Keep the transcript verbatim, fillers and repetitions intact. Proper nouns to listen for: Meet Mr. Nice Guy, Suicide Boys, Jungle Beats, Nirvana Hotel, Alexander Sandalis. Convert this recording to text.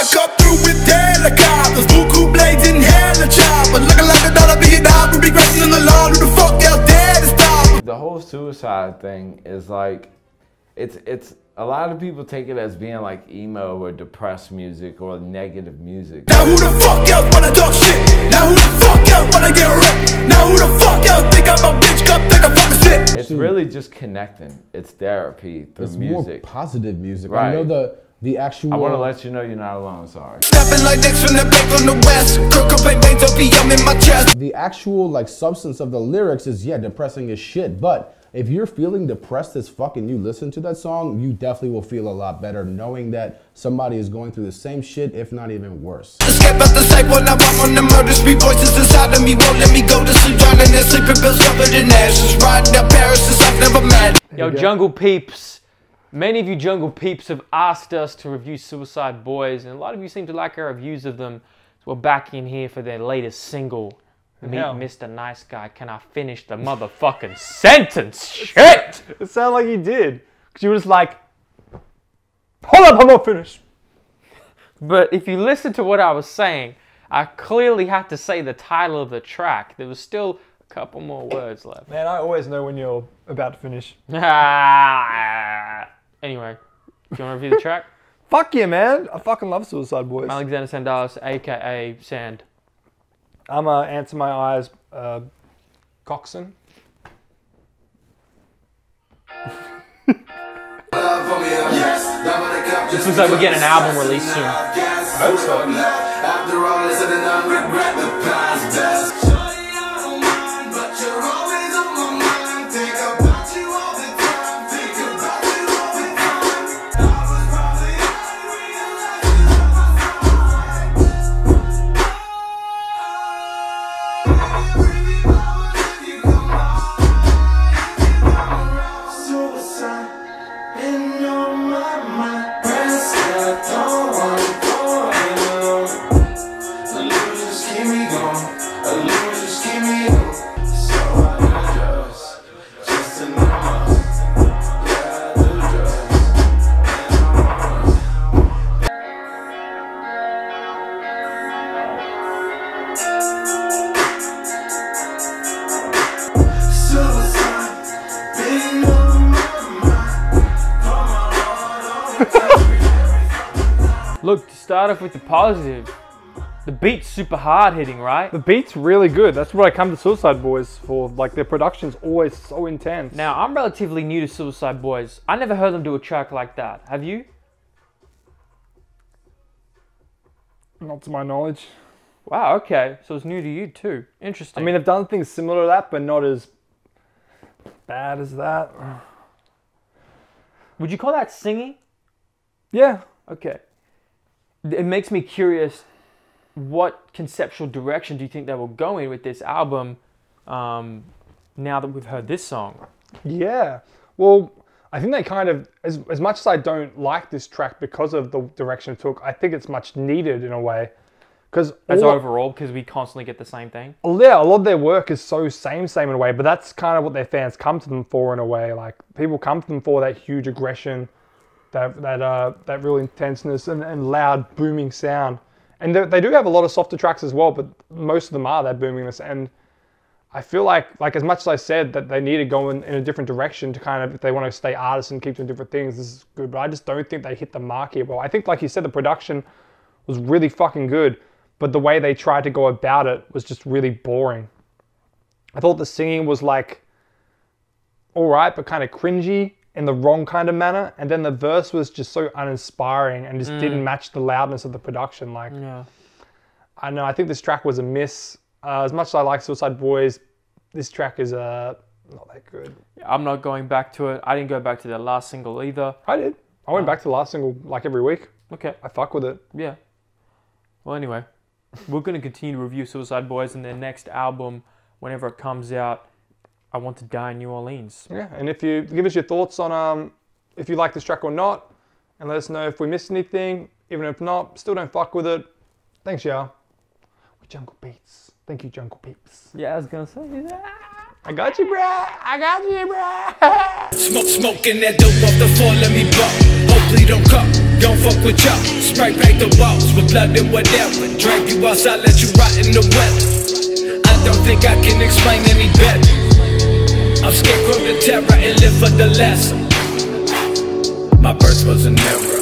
I come through with helicopters, buku blades and hella chopper, looking like a dollar be a dime, we be grasping the law, who the fuck out there to stop? The whole suicide thing is like, it's it's a lot of people take it as being like emo or depressed music or negative music. Now who the fuck else wanna talk shit? Now who the fuck else wanna get ripped? Now who the fuck else think I'm a bitch? Come think I'm fucking shit. It's really just connecting. It's therapy through it's music. It's more positive music. Right. I know the the actual. I wanna let you know you're not alone. Sorry. Stepping like dicks from the back on the west. Cook up and things up in my chest. The actual like substance of the lyrics is yeah depressing as shit, but. If you're feeling depressed as fuck and you listen to that song, you definitely will feel a lot better knowing that somebody is going through the same shit, if not even worse. Yo, Jungle Peeps. Many of you Jungle Peeps have asked us to review Suicide Boys, and a lot of you seem to like our reviews of them. So we're back in here for their latest single. Meet no. Mister Nice Guy. Can I finish the motherfucking sentence? Shit! It sounded like you did. Because you were just like, hold up, I'm not finished. But if you listen to what I was saying, I clearly had to say the title of the track. There was still a couple more words left. Man, I always know when you're about to finish. Anyway, do you want to review the track? Fuck yeah, man. I fucking love Suicide Boys. Alexander Sandalis, a k a. Sand. I'm a Answer My Eyes uh, coxswain. This looks like we get an album release soon. I hope so. Look, to start off with the positive, the beat's super hard hitting, right? The beat's really good. That's what I come to Suicide Boys for. Like, their production's always so intense. Now, I'm relatively new to Suicide Boys. I never heard them do a track like that. Have you? Not to my knowledge. Wow, okay. So it's new to you too. Interesting. I mean, they've done things similar to that, but not as bad as that. Would you call that singing? Yeah. Okay. It makes me curious, what conceptual direction do you think they will go in with this album um, now that we've heard this song? Yeah, well, I think they kind of, as, as much as I don't like this track because of the direction it took, I think it's much needed in a way. Because As overall, because we constantly get the same thing? Yeah, a lot of their work is so same, same in a way, but that's kind of what their fans come to them for in a way. Like, people come to them for that huge aggression, that that uh that real intenseness and, and loud booming sound, and they, they do have a lot of softer tracks as well, but most of them are that boomingness. And I feel like like as much as I said that they need to go in, in a different direction to kind of, if they want to stay artists and keep doing different things, this is good, but I just don't think they hit the mark here. Well, I think, like you said, the production was really fucking good, but the way they tried to go about it was just really boring. I thought the singing was like all right, but kind of cringy in the wrong kind of manner, and then the verse was just so uninspiring and just mm. didn't match the loudness of the production. Like, yeah. I know, I think this track was a miss. Uh, as much as I like Suicide Boys, this track is uh, not that good. I'm not going back to it. I didn't go back to their last single either. I did. I went uh, back to the last single like every week. Okay. I fuck with it. Yeah. Well, anyway, we're going to continue to review Suicide Boys and their next album whenever it comes out. I Want to Die in New Orleans. Yeah, and if you give us your thoughts on um, if you like this track or not, and let us know if we missed anything. Even if not, still don't fuck with it. Thanks, y'all. We're Jungle Beats. Thank you, Jungle Peeps. Yeah, I was gonna say that. I got you, bruh. I got you, bruh. Smoke, smoking that dope off the floor. Let me blow. Hopefully, don't cut. Don't fuck with y'all. Spray paint the walls with blood and whatever. Drag you outside, let you rot in the weather. I don't think I can explain any better. I'm scared from the terror and live for the lesson. My birth was an error.